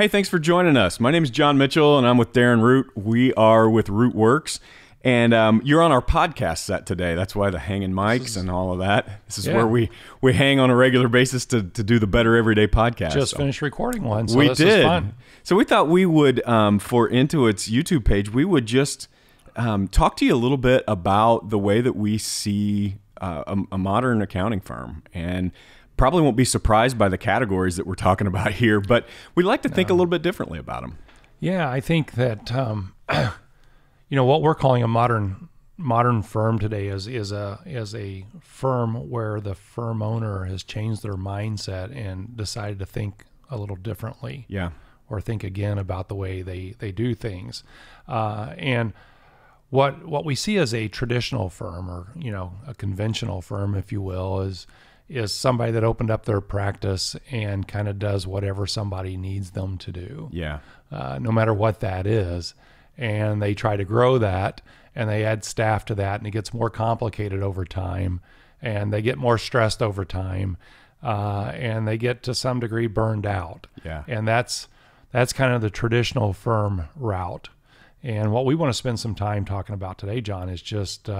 Hey, thanks for joining us. My name is John Mitchell, and I'm with Darren Root. We are with Rootworks, and you're on our podcast set today. That's why the hanging mics and all of that. This is where we hang on a regular basis to do the Better Everyday Podcast. Just finished recording one, so this is fun. So we thought we would, for Intuit's YouTube page, we would just talk to you a little bit about the way that we see a modern accounting firm, and probably won't be surprised by the categories that we're talking about here, but we like to think a little bit differently about them. Yeah, I think that you know, what we're calling a modern firm today is a firm where the firm owner has changed their mindset and decided to think a little differently. Yeah, or think again about the way they do things, and what we see as a traditional firm, or you know, a conventional firm, if you will, is somebody that opened up their practice and kind of does whatever somebody needs them to do. Yeah. No matter what that is. And they try to grow that, and they add staff to that, and it gets more complicated over time, and they get more stressed over time, and they get to some degree burned out. Yeah. And that's kind of the traditional firm route. And what we want to spend some time talking about today, John, is just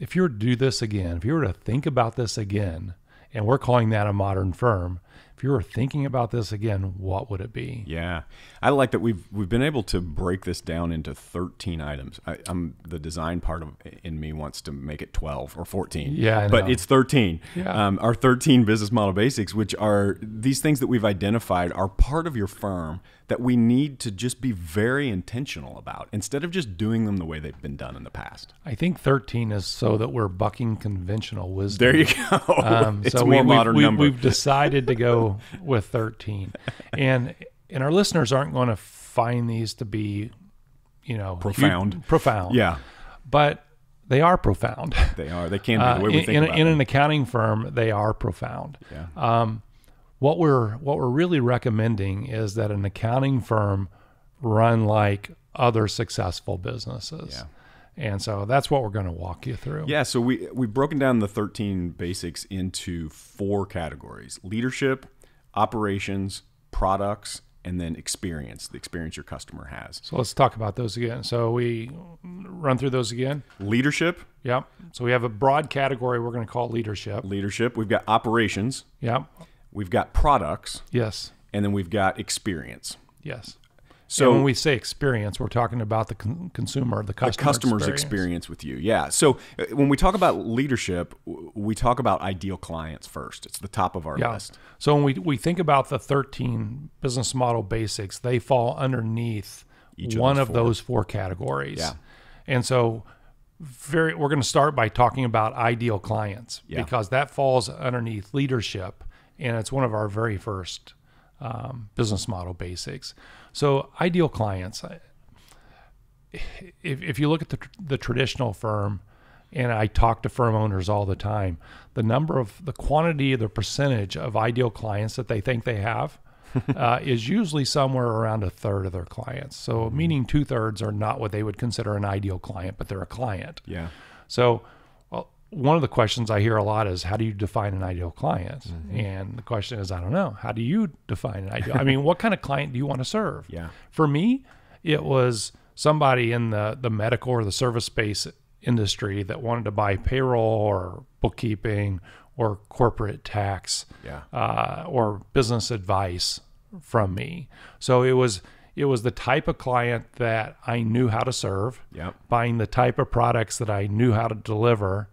if you were to do this again, if you were to think about this again, and we're calling that a modern firm, if you were thinking about this again, what would it be? Yeah. I like that we've been able to break this down into 13 items. I'm the design part in me wants to make it 12 or 14. Yeah, but it's 13. Yeah. Our 13 business model basics, which are these things that we've identified are part of your firm that we need to just be very intentional about instead of just doing them the way they've been done in the past. I think 13 is so that we're bucking conventional wisdom. There you go. It's so a more modern number. We've decided to go with 13, and our listeners aren't going to find these to be, you know, profound. Yeah, but they are profound. They are. They can be the way we think about it. In an accounting firm, they are profound. Yeah. What we're really recommending is that an accounting firm run like other successful businesses. Yeah. And so that's what we're going to walk you through. Yeah, so we've broken down the 13 basics into 4 categories: leadership, operations, products, and then experience, the experience your customer has. So let's talk about those again. So we run through those again. Leadership. Yep. So we have a broad category we're going to call leadership. Leadership. We've got operations. Yep. We've got products. Yes. And then we've got experience. Yes. So and when we say experience, we're talking about the consumer, the customer's experience with you. Yeah. So when we talk about leadership, we talk about ideal clients first. It's the top of our list. So when we think about the 13 business model basics, they fall underneath each of those four categories. Yeah. And so we're going to start by talking about ideal clients, because that falls underneath leadership, and it's one of our very first business model basics. So ideal clients, if you look at the traditional firm, and I talk to firm owners all the time, the percentage of ideal clients that they think they have is usually somewhere around 1/3 of their clients. So meaning 2/3 are not what they would consider an ideal client, but they're a client. Yeah. So one of the questions I hear a lot is, how do you define an ideal client? Mm-hmm. And the question is, I don't know. How do you define an ideal? I mean, what kind of client do you want to serve? Yeah. For me, it was somebody in the medical or the service space industry that wanted to buy payroll or bookkeeping or corporate tax or business advice from me. So it was the type of client that I knew how to serve, buying the type of products that I knew how to deliver,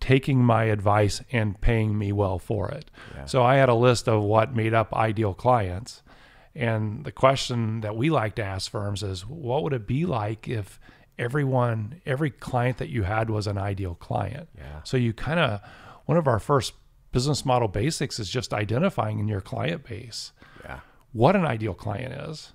taking my advice and paying me well for it. Yeah. So I had a list of what made up ideal clients. And the question that we like to ask firms is, what would it be like if every client that you had was an ideal client? Yeah. So one of our first business model basics is just identifying in your client base what an ideal client is.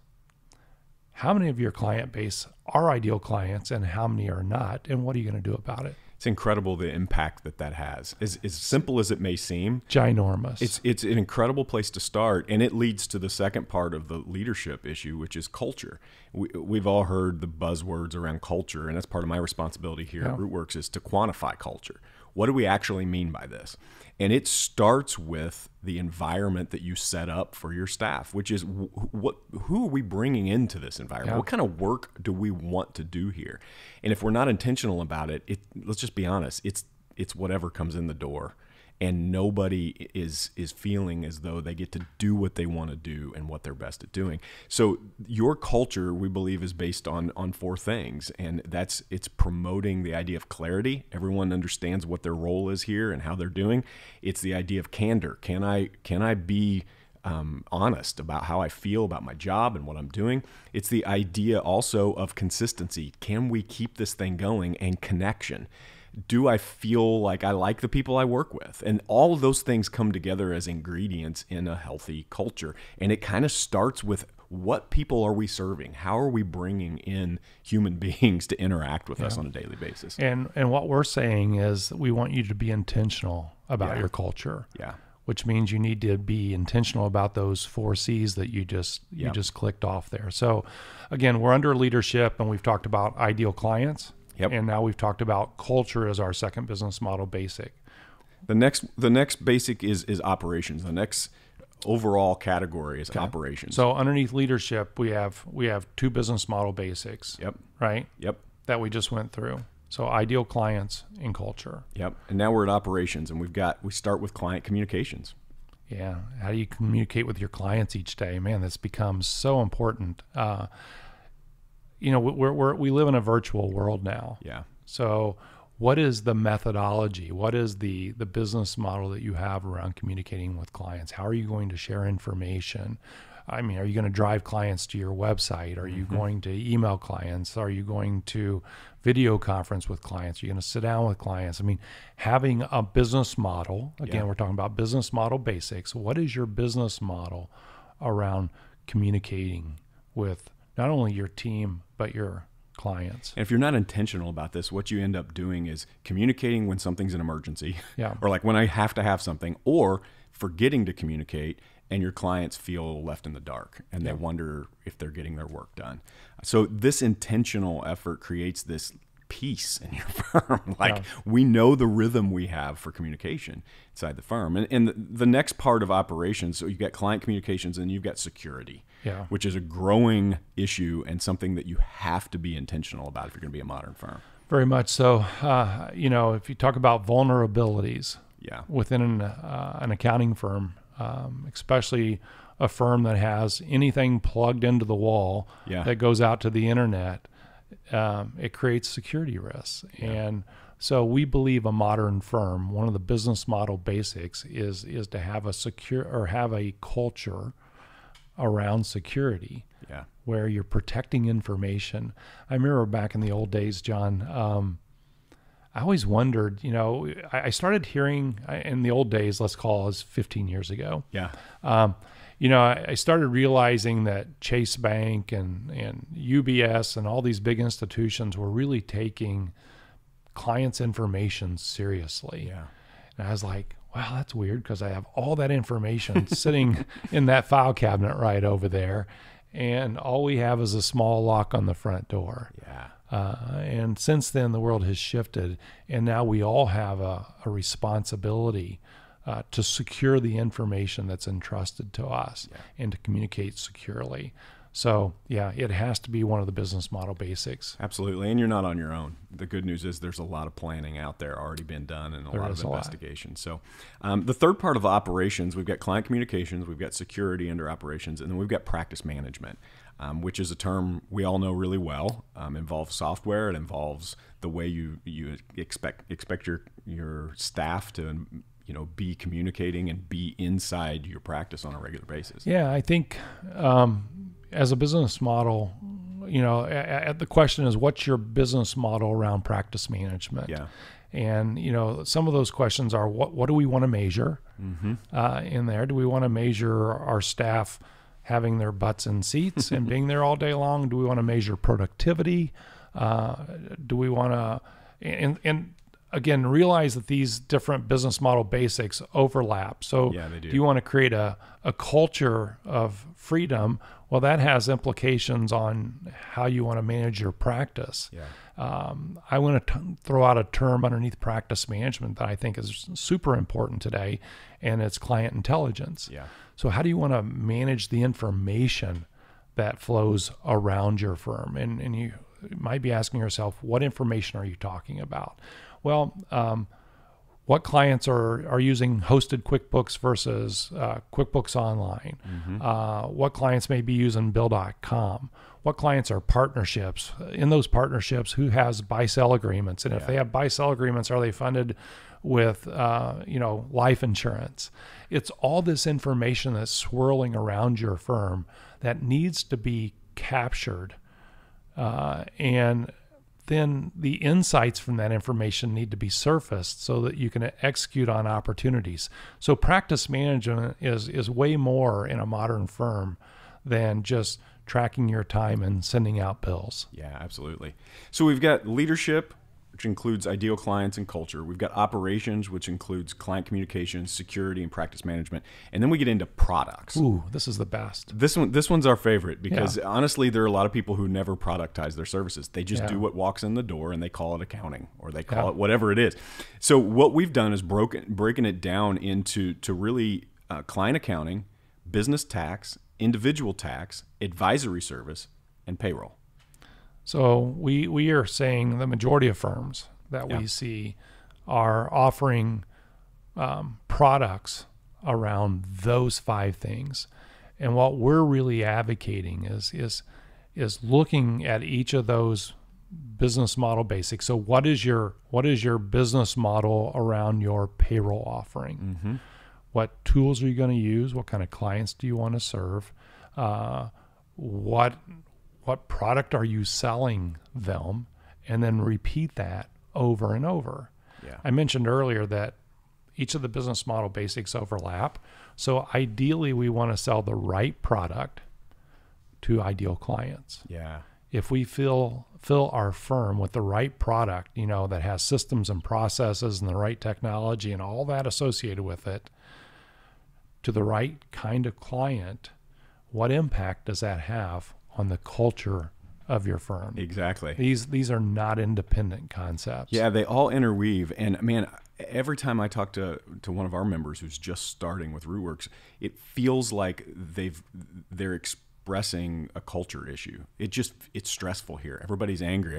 How many of your client base are ideal clients and how many are not? And what are you going to do about it? It's incredible the impact that has. As simple as it may seem, ginormous. It's an incredible place to start, and it leads to the second part of the leadership issue, which is culture. We've all heard the buzzwords around culture, and that's part of my responsibility here at Rootworks is to quantify culture. What do we actually mean by this? And it starts with the environment that you set up for your staff, which is who are we bringing into this environment? Yeah. What kind of work do we want to do here? And if we're not intentional about it, let's just be honest, it's whatever comes in the door, and nobody is feeling as though they get to do what they want to do and what they're best at doing. So your culture, we believe, is based on four things, and it's promoting the idea of clarity. Everyone understands what their role is here and how they're doing. It's the idea of candor. Can I be honest about how I feel about my job and what I'm doing? It's the idea also of consistency. Can we keep this thing going? And connection. Do I feel like I like the people I work with? And all of those things come together as ingredients in a healthy culture. And it kind of starts with, what people are we serving? How are we bringing in human beings to interact with us on a daily basis? And what we're saying is that we want you to be intentional about your culture. Yeah. Which means you need to be intentional about those four C's that you just clicked off there. So again, we're under leadership, and we've talked about ideal clients. Yep. And now we've talked about culture as our second business model basic. The next basic is operations. The next overall category is operations. So underneath leadership, we have two business model basics. Yep. Right? Yep. That we just went through. So ideal clients and culture. Yep. And now we're at operations, and we start with client communications. Yeah. How do you communicate with your clients each day? Man, that's become so important. You know, we live in a virtual world now. Yeah. So what is the methodology? What is the business model that you have around communicating with clients? How are you going to share information? I mean, are you going to drive clients to your website? Are you going to email clients? Are you going to video conference with clients? Are you going to sit down with clients? I mean, having a business model, again, we're talking about business model basics. What is your business model around communicating with not only your team, but your clients? And if you're not intentional about this, what you end up doing is communicating when something's an emergency, or like when I have to have something, or forgetting to communicate, and your clients feel left in the dark, and they wonder if they're getting their work done. So this intentional effort creates this peace in your firm. We know the rhythm we have for communication inside the firm. And the next part of operations, so you've got client communications, and you've got security, which is a growing issue and something that you have to be intentional about if you're going to be a modern firm. Very much so. You know, if you talk about vulnerabilities within an accounting firm, especially a firm that has anything plugged into the wall that goes out to the internet, it creates security risks. And so we believe a modern firm, one of the business model basics is to have a secure, or have a culture around security where you're protecting information. I remember back in the old days, John, I always wondered, you know, I started hearing in the old days, let's call it 15 years ago. Yeah. You know, I started realizing that Chase Bank and UBS and all these big institutions were really taking clients' information seriously. Yeah. And I was like, wow, that's weird, because I have all that information sitting in that file cabinet right over there, and all we have is a small lock on the front door. Yeah. And since then, the world has shifted, and now we all have a responsibility to secure the information that's entrusted to us and to communicate securely. So yeah, it has to be one of the business model basics. Absolutely, and you're not on your own. The good news is there's a lot of planning out there already been done, and a lot of investigation. So the third part of operations, we've got client communications, we've got security under operations, and then we've got practice management, which is a term we all know really well. Involves software. It involves the way you expect your staff to, you know, be communicating and be inside your practice on a regular basis. Yeah, I think as a business model, you know, the question is, what's your business model around practice management? Yeah. And, you know, some of those questions are, what do we want to measure in there? Do we want to measure our staff having their butts in seats and being there all day long? Do we want to measure productivity? Do we want to, and again, realize that these different business model basics overlap. So yeah, they do. Do you want to create a culture of freedom? Well, that has implications on how you want to manage your practice. Yeah. I want to throw out a term underneath practice management that I think is super important today, and it's client intelligence. Yeah. So how do you want to manage the information that flows around your firm? And you might be asking yourself, what information are you talking about? Well, what clients are using hosted QuickBooks versus QuickBooks Online? Mm-hmm. What clients may be using Bill.com? What clients are partnerships? In those partnerships, who has buy-sell agreements? And if they have buy-sell agreements, are they funded with life insurance? It's all this information that's swirling around your firm that needs to be captured, and then the insights from that information need to be surfaced so that you can execute on opportunities. So practice management is way more in a modern firm than just tracking your time and sending out bills. Yeah, absolutely. So we've got leadership, which includes ideal clients and culture. We've got operations, which includes client communications, security, and practice management. And then we get into products. Ooh, this is the best. This one's our favorite because honestly, there are a lot of people who never productize their services. They just do what walks in the door, and they call it accounting, or they call it whatever it is. So what we've done is breaking it down into really client accounting, business tax, individual tax, advisory service, and payroll. So we are saying the majority of firms that we see are offering products around those five things. And what we're really advocating is looking at each of those business model basics. So what is your business model around your payroll offering? Mm-hmm. What tools are you going to use? What kind of clients do you want to serve? What product are you selling them? And then repeat that over and over. Yeah. I mentioned earlier that each of the business model basics overlap. So ideally, we want to sell the right product to ideal clients. Yeah. If we fill our firm with the right product, that has systems and processes and the right technology and all that associated with it, to the right kind of client, what impact does that have on the culture of your firm? Exactly. These are not independent concepts. Yeah, they all interweave. And man, every time I talk to one of our members who's just starting with Rootworks, it feels like they're expressing a culture issue. It's stressful here. Everybody's angry.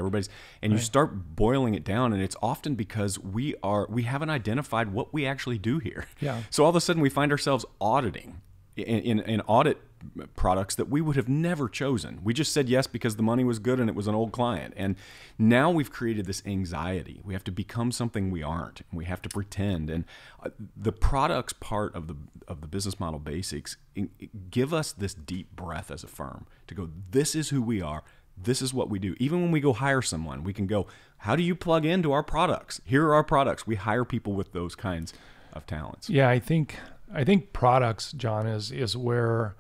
You start boiling it down, and it's often because we haven't identified what we actually do here. Yeah. So all of a sudden we find ourselves auditing in audit products that we would have never chosen. We just said yes because the money was good and it was an old client. And now we've created this anxiety. We have to become something we aren't. And we have to pretend. And the products part of the business model basics give us this deep breath as a firm to go, this is who we are. This is what we do. Even when we go hire someone, we can go, how do you plug into our products? Here are our products. We hire people with those kinds of talents. Yeah, I think products, John, is where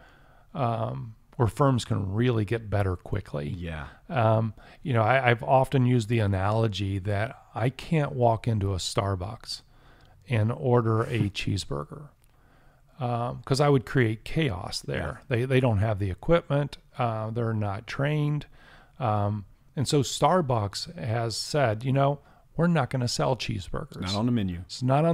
firms can really get better quickly. Yeah. I've often used the analogy that I can't walk into a Starbucks and order a cheeseburger because I would create chaos there. Yeah. They don't have the equipment. They're not trained. And so Starbucks has said, we're not going to sell cheeseburgers. It's not on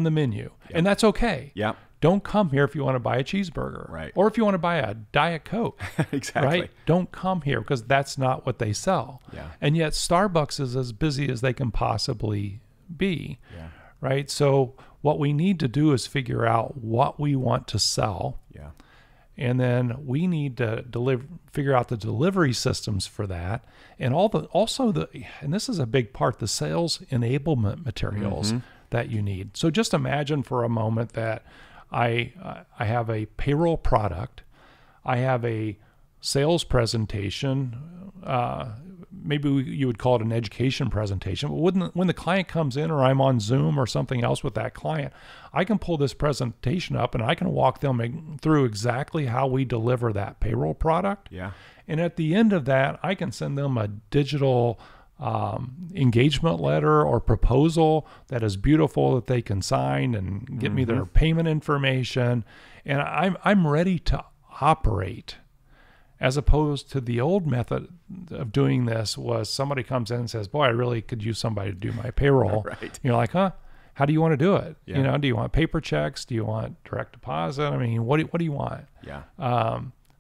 the menu. Yep. And that's okay. Yeah. Don't come here if you want to buy a cheeseburger. Right. Or if you want to buy a Diet Coke. Exactly. Right? Don't come here because that's not what they sell. Yeah. And yet Starbucks is as busy as they can possibly be. Yeah. Right? So what we need to do is figure out what we want to sell. Yeah. And then we need to figure out the delivery systems for that, and and this is a big part, the sales enablement materials that you need. So just imagine for a moment that I have a payroll product, I have a sales presentation, you would call it an education presentation, but when the client comes in, or I'm on Zoom or something else with that client, I can pull this presentation up and I can walk them through exactly how we deliver that payroll product. Yeah. And at the end of that, I can send them a digital engagement letter or proposal that is beautiful that they can sign and get me their payment information. And I'm ready to operate, as opposed to the old method of doing this was somebody comes in and says, boy, I really could use somebody to do my payroll. Right. You're like, huh? How do you want to do it? Yeah. You know, do you want paper checks? Do you want direct deposit? I mean, what do you want? Yeah.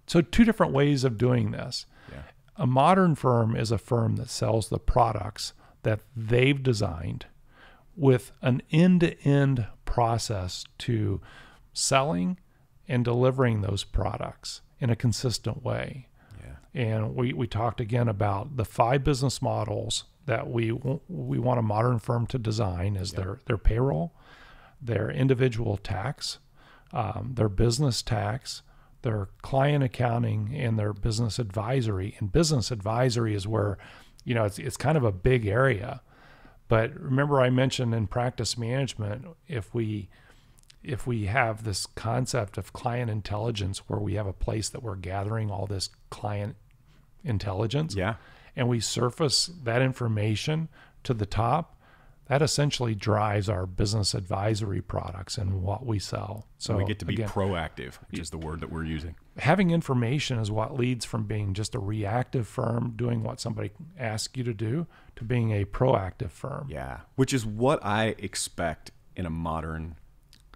So two different ways of doing this. Yeah. A modern firm is a firm that sells the products that they've designed with an end-to-end process to selling and delivering those products in a consistent way. Yeah. And we talked again about the 5 business models that we want a modern firm to design is their payroll, their individual tax, their business tax, their client accounting, and their business advisory. And business advisory is where, you know, it's kind of a big area. But remember I mentioned in practice management, if we have this concept of client intelligence where we have a place that we're gathering all this client intelligence, and we surface that information to the top, that essentially drives our business advisory products and what we sell. So we get to be proactive, which is the word that we're using. Having information is what leads from being just a reactive firm doing what somebody asks you to do to being a proactive firm. Yeah, which is what I expect in a modern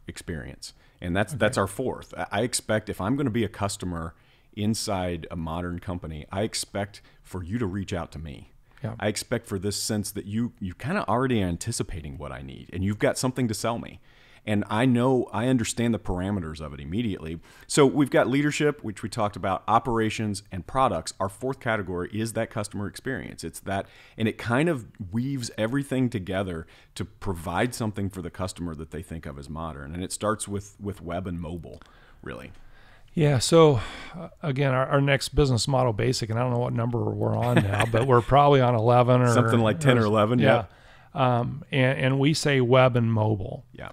experience. And that's our fourth. I expect if I'm going to be a customer inside a modern company, I expect for you to reach out to me. Yeah. I expect for this sense that you kind of already are anticipating what I need and you've got something to sell me. And I understand the parameters of it immediately. So we've got leadership, which we talked about, operations and products. Our fourth category is that customer experience. It's that, and it kind of weaves everything together to provide something for the customer that they think of as modern. And it starts with web and mobile, really. Yeah. So again, our next business model basic, and I don't know what number we're on now, but we're probably on 11 or something like 10 or 11. Yeah. And we say web and mobile. Yeah.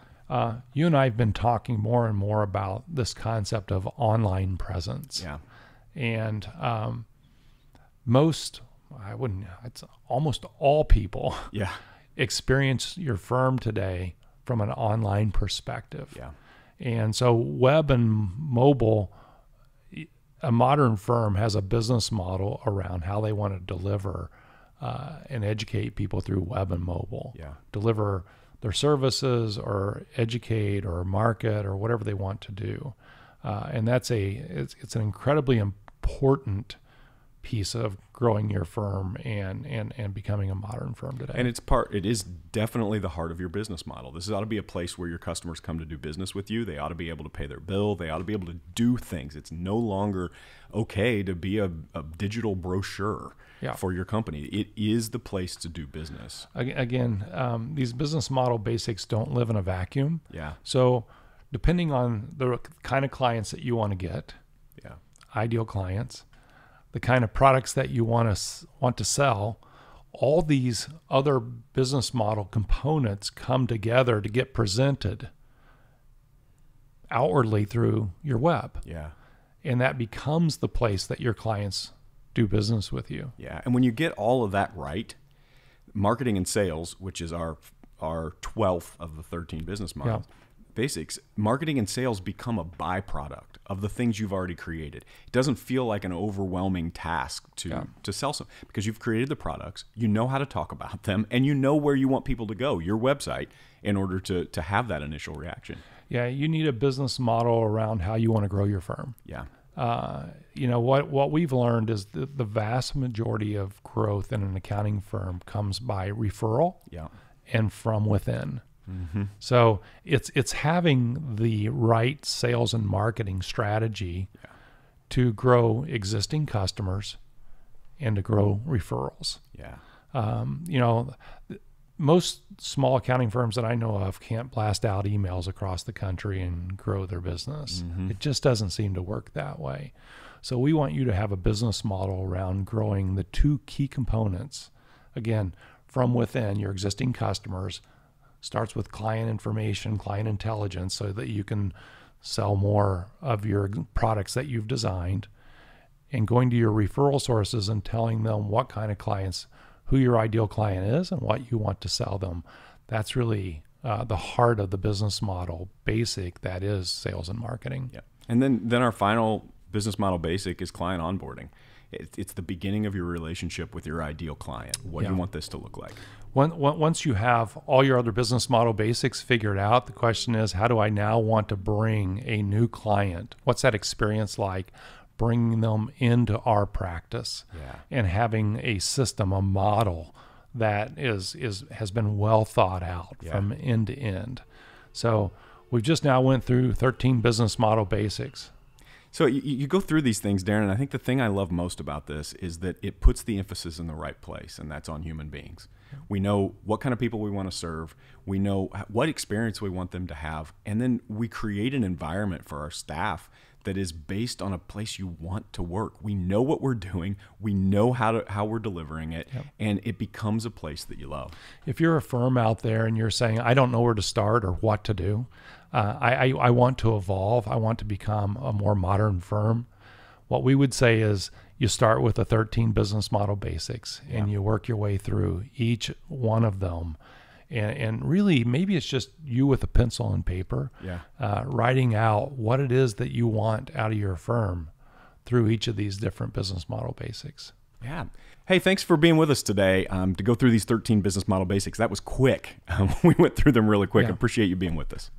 You and I have been talking more and more about this concept of online presence. Yeah. And it's almost all people experience your firm today from an online perspective. Yeah. And so web and mobile, a modern firm has a business model around how they want to deliver and educate people through web and mobile. Yeah. Deliver their services or educate or market or whatever they want to do. And it's an incredibly important piece of growing your firm and becoming a modern firm today. And it is definitely the heart of your business model. This ought to be a place where your customers come to do business with you. They ought to be able to pay their bill. They ought to be able to do things. It's no longer okay to be a digital brochure for your company. It is the place to do business. Again, these business model basics don't live in a vacuum. Yeah. So depending on the kind of clients that you want to get, ideal clients, the kind of products that you want to sell, all these other business model components come together to get presented outwardly through your web. Yeah. And that becomes the place that your clients do business with you. Yeah. And when you get all of that right, marketing and sales, which is our 12th of the 13 business models, basics, marketing and sales become a byproduct of the things you've already created. It doesn't feel like an overwhelming task to sell some, because you've created the products, you know how to talk about them, and you know where you want people to go, your website, in order to have that initial reaction. Yeah, you need a business model around how you want to grow your firm. Yeah. You know, what we've learned is the vast majority of growth in an accounting firm comes by referral and from within. Mm-hmm. So it's having the right sales and marketing strategy to grow existing customers and to grow referrals. Yeah. You know, most small accounting firms that I know of can't blast out emails across the country and grow their business. Mm-hmm. It just doesn't seem to work that way. So we want you to have a business model around growing the 2 key components. Again, from within your existing customers. Starts with client information, client intelligence, so that you can sell more of your products that you've designed, and going to your referral sources and telling them what kind of clients, who your ideal client is and what you want to sell them. That's really the heart of the business model basic that is sales and marketing. Yeah. And then our final business model basic is client onboarding. It's the beginning of your relationship with your ideal client. What do you want this to look like? Once you have all your other business model basics figured out, the question is, how do I now want to bring a new client? What's that experience like? Bringing them into our practice and having a system, a model that has been well thought out from end to end. So we've just now went through 13 business model basics. So you go through these things, Darren, and I think the thing I love most about this is that it puts the emphasis in the right place, and that's on human beings. We know what kind of people we want to serve. We know what experience we want them to have. And then we create an environment for our staff that is based on a place you want to work. We know what we're doing. We know how we're delivering it, and it becomes a place that you love. If you're a firm out there and you're saying, I don't know where to start or what to do, I want to evolve, I want to become a more modern firm, what we would say is you start with the 13 business model basics and you work your way through each one of them. And really, maybe it's just you with a pencil and paper, writing out what it is that you want out of your firm through each of these different business model basics. Yeah. Hey, thanks for being with us today to go through these 13 business model basics. That was quick. We went through them really quick. I appreciate you being with us.